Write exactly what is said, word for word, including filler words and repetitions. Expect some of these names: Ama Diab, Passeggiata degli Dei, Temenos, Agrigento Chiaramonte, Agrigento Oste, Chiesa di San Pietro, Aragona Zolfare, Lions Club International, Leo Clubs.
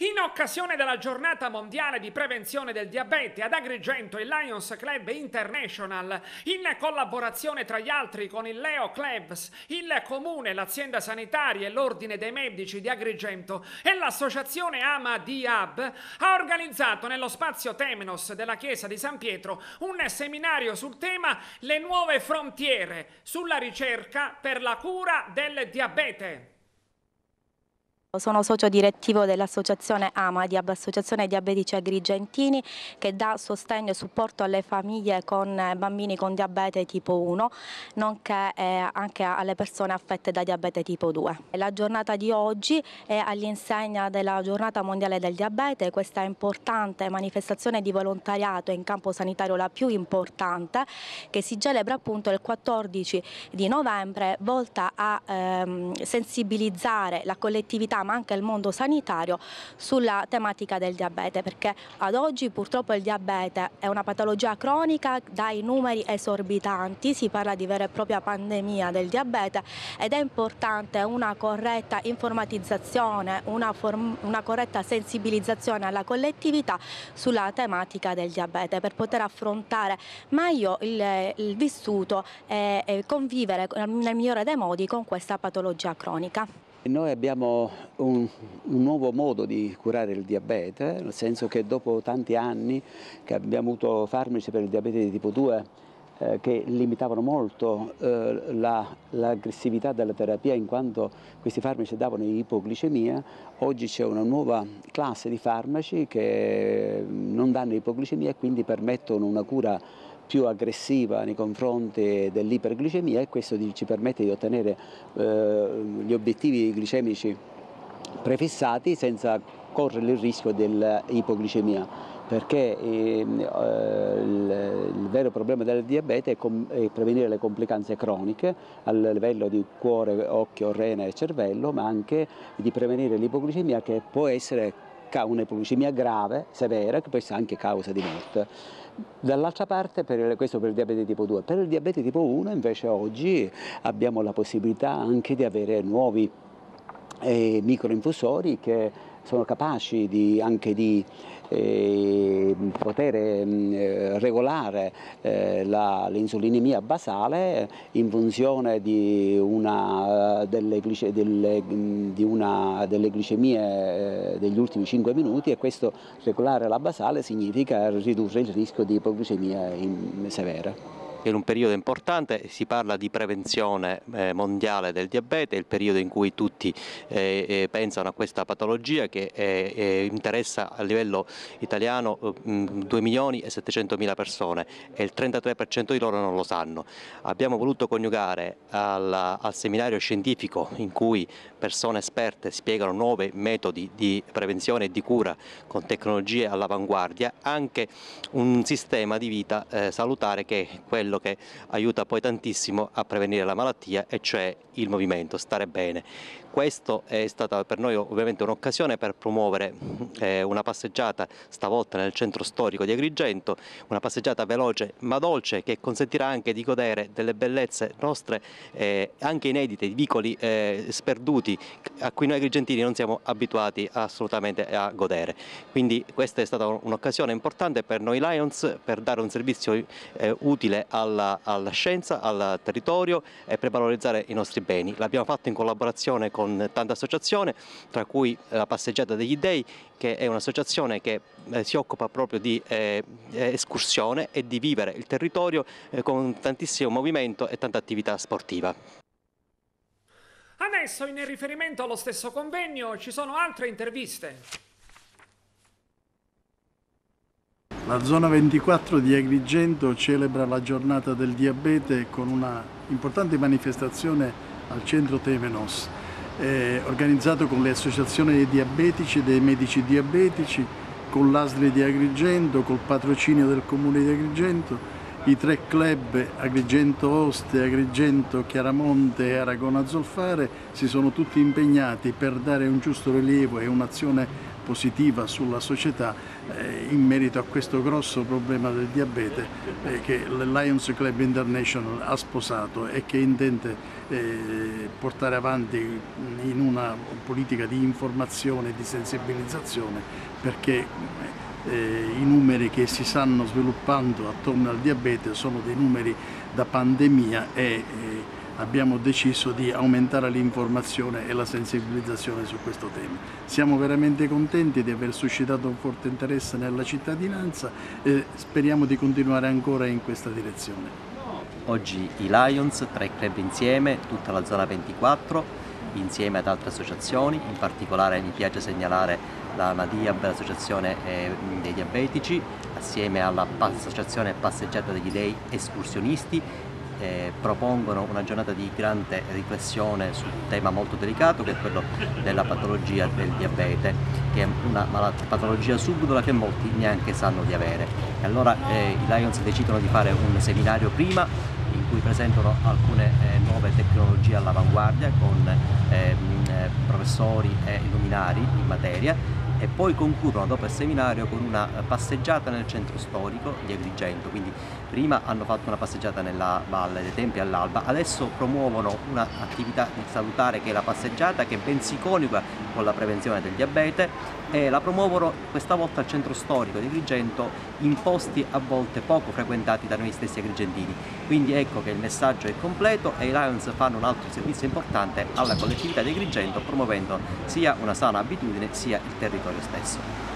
In occasione della giornata mondiale di prevenzione del diabete ad Agrigento, il Lions Club International, in collaborazione tra gli altri con il Leo Clubs, il Comune, l'azienda sanitaria e l'Ordine dei Medici di Agrigento e l'associazione Ama Diab, ha organizzato nello spazio Temenos della Chiesa di San Pietro un seminario sul tema Le nuove frontiere sulla ricerca per la cura del diabete. Sono socio direttivo dell'associazione Ama Diab, associazione diabetici agrigentini, che dà sostegno e supporto alle famiglie con bambini con diabete tipo uno, nonché eh, anche alle persone affette da diabete tipo due. La giornata di oggi è all'insegna della giornata mondiale del diabete, questa importante manifestazione di volontariato in campo sanitario, la più importante, che si celebra appunto il quattordici di novembre, volta a ehm, sensibilizzare la collettività ma anche il mondo sanitario sulla tematica del diabete, perché ad oggi purtroppo il diabete è una patologia cronica dai numeri esorbitanti, si parla di vera e propria pandemia del diabete ed è importante una corretta informatizzazione, una, una corretta sensibilizzazione alla collettività sulla tematica del diabete per poter affrontare meglio il, il vissuto e, e convivere nel migliore dei modi con questa patologia cronica. Noi abbiamo un, un nuovo modo di curare il diabete, nel senso che dopo tanti anni che abbiamo avuto farmaci per il diabete di tipo due eh, che limitavano molto eh, l'aggressività la, della terapia, in quanto questi farmaci davano ipoglicemia, oggi c'è una nuova classe di farmaci che non danno ipoglicemia e quindi permettono una cura più aggressiva nei confronti dell'iperglicemia, e questo ci permette di ottenere eh, gli obiettivi glicemici prefissati senza correre il rischio dell'ipoglicemia, perché eh, il, il vero problema del diabete è, è prevenire le complicanze croniche a livello di cuore, occhio, rene e cervello, ma anche di prevenire l'ipoglicemia, che può essere un'ipoglicemia grave, severa, che può essere anche causa di morte. Dall'altra parte, per, questo per il diabete tipo due. Per il diabete tipo uno invece oggi abbiamo la possibilità anche di avere nuovi eh, microinfusori che sono capaci di, anche di eh, poter eh, regolare eh, l'insulinemia basale in funzione di una delle, delle, di una, delle glicemie eh, degli ultimi cinque minuti, e questo regolare la basale significa ridurre il rischio di ipoglicemia in, severa. In un periodo importante si parla di prevenzione mondiale del diabete, il periodo in cui tutti eh, pensano a questa patologia che eh, interessa a livello italiano due milioni e settecentomila persone e il trentatré per cento di loro non lo sanno. Abbiamo voluto coniugare al, al seminario scientifico, in cui persone esperte spiegano nuovi metodi di prevenzione e di cura con tecnologie all'avanguardia, anche un sistema di vita eh, salutare, che è quello che aiuta poi tantissimo a prevenire la malattia, e cioè il movimento, stare bene. Questo è stata per noi ovviamente un'occasione per promuovere eh, una passeggiata, stavolta nel centro storico di Agrigento, una passeggiata veloce ma dolce, che consentirà anche di godere delle bellezze nostre, eh, anche inedite, di vicoli eh, sperduti a cui noi agrigentini non siamo abituati assolutamente a godere. Quindi questa è stata un'occasione importante per noi Lions, per dare un servizio eh, utile Alla, alla scienza, al territorio e per valorizzare i nostri beni. L'abbiamo fatto in collaborazione con tante associazioni, tra cui la Passeggiata degli Dei, che è un'associazione che eh, si occupa proprio di eh, escursione e di vivere il territorio eh, con tantissimo movimento e tanta attività sportiva. Adesso, in riferimento allo stesso convegno, ci sono altre interviste. La zona ventiquattro di Agrigento celebra la giornata del diabete con una importante manifestazione al centro Temenos, eh, organizzato con le associazioni dei diabetici e dei medici diabetici, con l'A S L di Agrigento, col patrocinio del Comune di Agrigento, i tre club Agrigento Oste, Agrigento Chiaramonte e Aragona Zolfare si sono tutti impegnati per dare un giusto rilievo e un'azione positiva sulla società eh, in merito a questo grosso problema del diabete eh, che il Lions Club International ha sposato e che intende eh, portare avanti in una politica di informazione e di sensibilizzazione, perché Eh, i numeri che si stanno sviluppando attorno al diabete sono dei numeri da pandemia e eh, abbiamo deciso di aumentare l'informazione e la sensibilizzazione su questo tema. Siamo veramente contenti di aver suscitato un forte interesse nella cittadinanza e speriamo di continuare ancora in questa direzione. Oggi i Lions, tre club insieme, tutta la zona ventiquattro, insieme ad altre associazioni, in particolare mi piace segnalare la Ama Diab, l'associazione dei diabetici, assieme all'associazione Passeggiata degli Dei escursionisti, eh, propongono una giornata di grande riflessione su un tema molto delicato che è quello della patologia del diabete, che è una patologia subdola che molti neanche sanno di avere. E allora eh, i Lions decidono di fare un seminario prima in cui presentano alcune eh, nuove tecnologie all'avanguardia con eh, professori e luminari in materia, e poi concludono dopo il seminario con una passeggiata nel centro storico di Agrigento. Quindi prima hanno fatto una passeggiata nella Valle dei Tempi all'alba, adesso promuovono un'attività salutare che è la passeggiata, che ben si coniuga con la prevenzione del diabete, e la promuovono questa volta al centro storico di Agrigento, in posti a volte poco frequentati da noi stessi agrigentini. Quindi ecco che il messaggio è completo e i Lions fanno un altro servizio importante alla collettività di Agrigento, promuovendo sia una sana abitudine sia il territorio stesso.